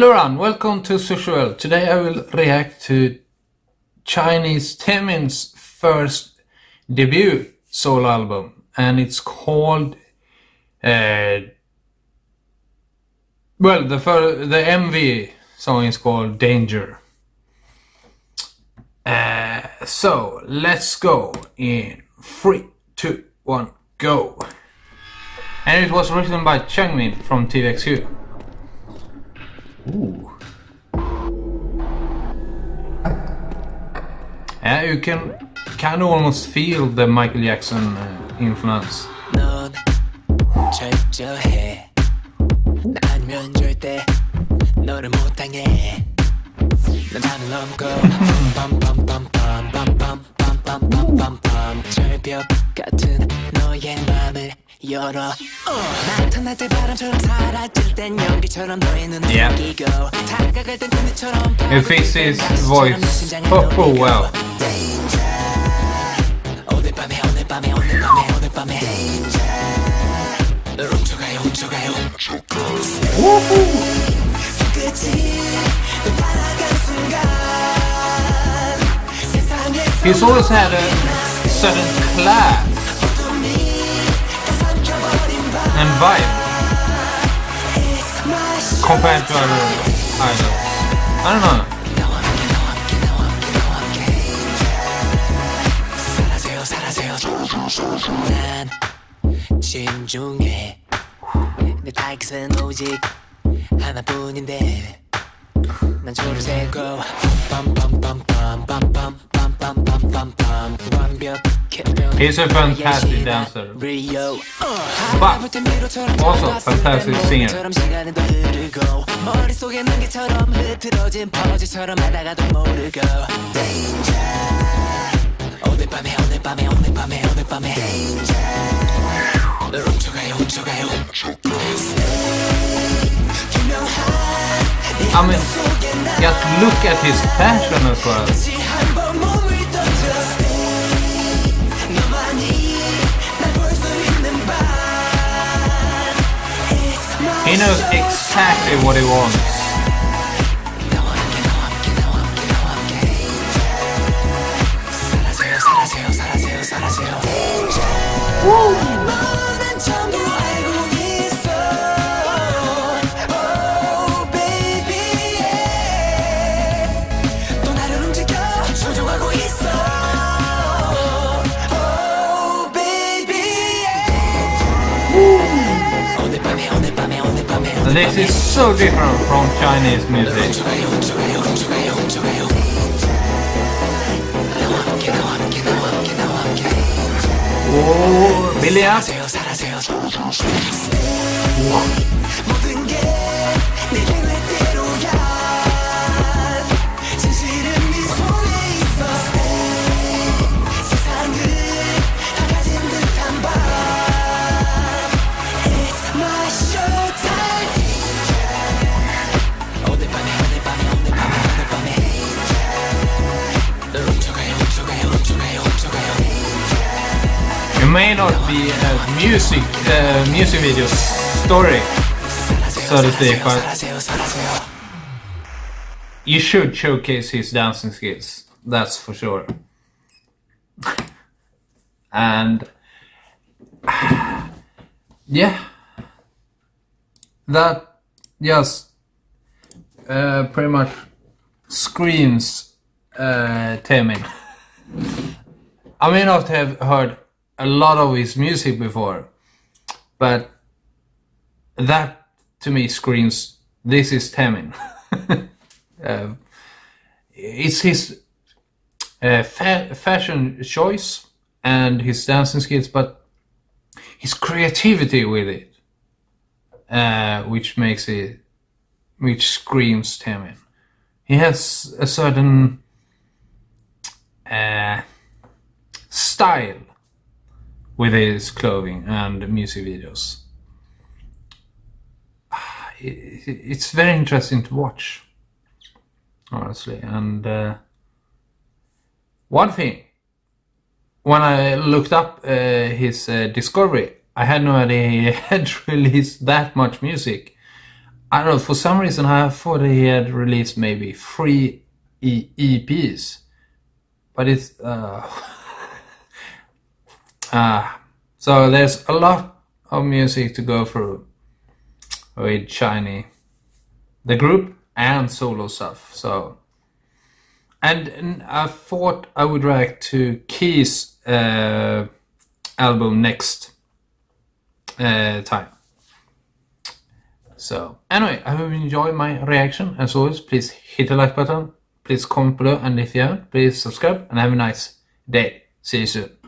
Hello everyone, welcome to Soshiworld. Today I will react to Chinese Taemin's first debut solo album, and it's called... the MV song is called Danger. So let's go in 3, 2, 1, go! And it was written by Changmin from TVXQ. Ooh. Yeah, you can kind of almost feel the Michael Jackson influence. 열어 나타날 때 바람처럼 사라질 땐 연기처럼 너의 눈을 숨기고 다가갈 땐 그늘처럼 It fits his voice oh well 오늘 밤에 오늘 밤에 오늘 밤에 오늘 밤에 널 훔쳐가요 훔쳐가요 끝이 날아간 순간 세상에 He's always had a certain class and vibe compared to other idols. I don't know. He's a fantastic dancer, but also fantastic singer. I mean, just look at his passion as well. He knows exactly what he wants. Woo! This is so different from Chinese music. Oh, Billy up. May not be a music video story, so to say, but you should showcase his dancing skills, that's for sure. And yeah, that just pretty much screams Taemin. I may not have heard a lot of his music before, but that to me screams this is Taemin. It's his fashion choice and his dancing skills, but his creativity with it, which screams Taemin. He has a certain style with his clothing and music videos. It's very interesting to watch, honestly. And one thing, when I looked up his discovery, I had no idea he had released that much music. I don't know, for some reason I thought he had released maybe 3 EPs, but it's so there's a lot of music to go through with SHINee, the group and solo stuff. So, and I thought I would react to Key's album next time. So anyway, I hope you enjoyed my reaction. As always, please hit the like button, please comment below, and if you haven't, please subscribe, and have a nice day. See you soon.